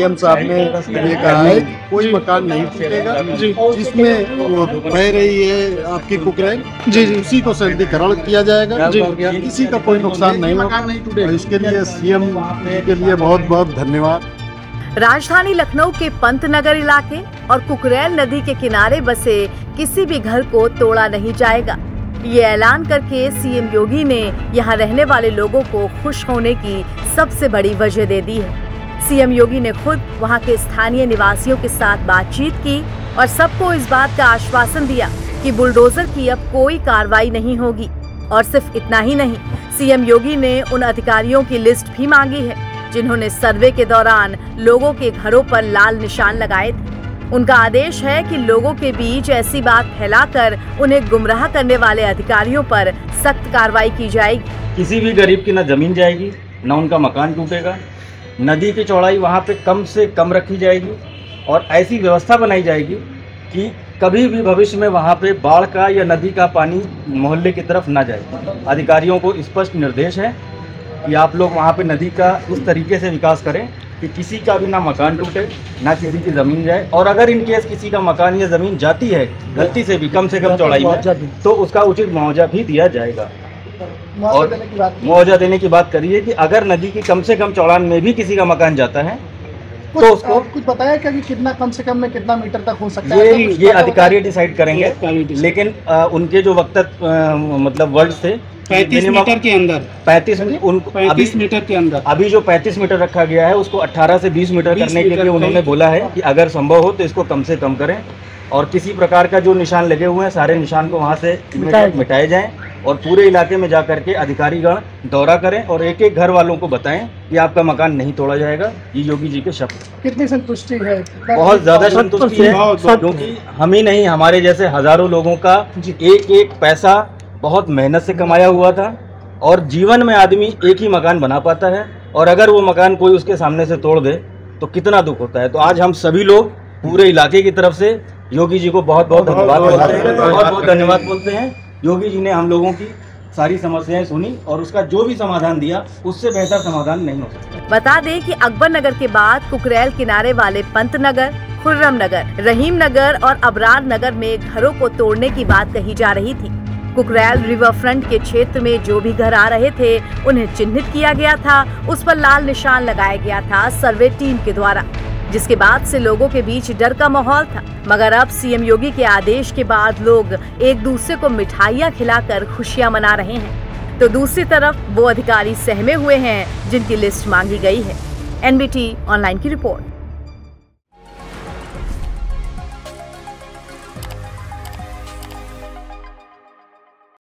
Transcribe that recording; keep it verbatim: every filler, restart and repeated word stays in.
M साहब ने ये कहा है कोई मकान नहीं टूटेगा, जिसमें बह रही है आपकी कुकरैल जी जी उसी को सरलीकरण किया जाएगा, किसी का कोई नुकसान नहीं होगा। इसके लिए सीएम के लिए बहुत बहुत धन्यवाद। राजधानी लखनऊ के पंतनगर इलाके और कुकरैल नदी के किनारे बसे किसी भी घर को तोड़ा नहीं जाएगा। ये ऐलान करके सीएम योगी ने यहाँ रहने वाले लोगों को खुश होने की सबसे बड़ी वजह दे दी है। सीएम योगी ने खुद वहां के स्थानीय निवासियों के साथ बातचीत की और सबको इस बात का आश्वासन दिया कि बुलडोजर की अब कोई कार्रवाई नहीं होगी। और सिर्फ इतना ही नहीं, सीएम योगी ने उन अधिकारियों की लिस्ट भी मांगी है जिन्होंने सर्वे के दौरान लोगों के घरों पर लाल निशान लगाए थे। उनका आदेश है कि लोगों के बीच ऐसी बात फैलाकर उन्हें गुमराह करने वाले अधिकारियों पर सख्त कार्रवाई की जाएगी। किसी भी गरीब की न जमीन जाएगी, न उनका मकान टूटेगा। नदी की चौड़ाई वहाँ पे कम से कम रखी जाएगी और ऐसी व्यवस्था बनाई जाएगी कि कभी भी भविष्य में वहाँ पे बाढ़ का या नदी का पानी मोहल्ले की तरफ ना जाए। अधिकारियों को स्पष्ट निर्देश है कि आप लोग वहाँ पे नदी का इस तरीके से विकास करें कि किसी का भी ना मकान टूटे, ना किसी की ज़मीन जाए। और अगर इनकेस किसी का मकान या ज़मीन जाती है गलती से भी कम से कम चौड़ाई में, तो उसका उचित मुआवजा भी दिया जाएगा। और मुआवजा देने की बात करिए कि अगर नदी की कम से कम चौड़ान में भी किसी का मकान जाता है तो उसको कुछ बताया क्या कि कितना कम से कम में कितना मीटर तक हो सकता है। ये ये अधिकारी डिसाइड करेंगे, लेकिन आ, उनके जो वक्त मतलब वर्ड से पैंतीस मीटर के अंदर पैंतीस पैंतीस मीटर के अंदर अभी जो पैंतीस मीटर रखा गया है उसको अट्ठारह से बीस मीटर करने के लिए उन्होंने बोला है कि अगर संभव हो तो इसको कम से कम करें और किसी प्रकार का जो निशान लगे हुए हैं सारे निशान को वहाँ से मिटाए जाएं और पूरे इलाके में जा करके अधिकारीगण दौरा करें और एक एक घर वालों को बताएं कि आपका मकान नहीं तोड़ा जाएगा। ये योगी जी के शब्द। कितनी संतुष्टि है? बहुत ज़्यादा संतुष्टि है, क्योंकि हम ही नहीं हमारे जैसे हज़ारों लोगों का एक एक पैसा बहुत मेहनत से कमाया हुआ था और जीवन में आदमी एक ही मकान बना पाता है और अगर वो मकान कोई उसके सामने से तोड़ दे तो कितना दुख होता है। तो आज हम सभी लोग पूरे इलाके की तरफ से योगी जी को बहुत बहुत धन्यवाद बोलते हैं बहुत बहुत धन्यवाद बोलते हैं। योगी जी ने हम लोगों की सारी समस्याएं सुनी और उसका जो भी समाधान दिया उससे बेहतर समाधान नहीं हो सकता। बता दें कि अकबर नगर के बाद कुकरैल किनारे वाले पंतनगर, खुर्रम नगर, रहीमनगर और अबरार नगर में घरों को तोड़ने की बात कही जा रही थी। कुकरैल रिवर फ्रंट के क्षेत्र में जो भी घर आ रहे थे उन्हें चिन्हित किया गया था, उस पर लाल निशान लगाया गया था सर्वे टीम के द्वारा, जिसके बाद से लोगों के बीच डर का माहौल था। मगर अब सीएम योगी के आदेश के बाद लोग एक दूसरे को मिठाइयां खिलाकर खुशियां मना रहे हैं, तो दूसरी तरफ वो अधिकारी सहमे हुए हैं जिनकी लिस्ट मांगी गई है। एनबीटी ऑनलाइन की रिपोर्ट।